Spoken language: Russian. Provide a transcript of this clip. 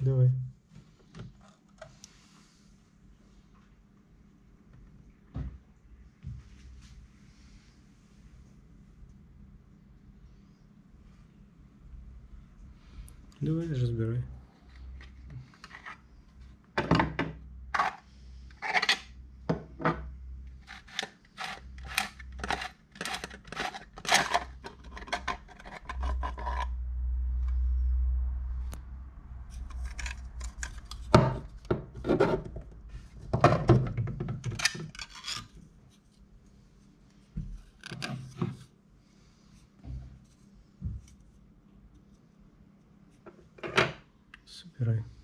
Давай. Давай, разбирай. Собирай.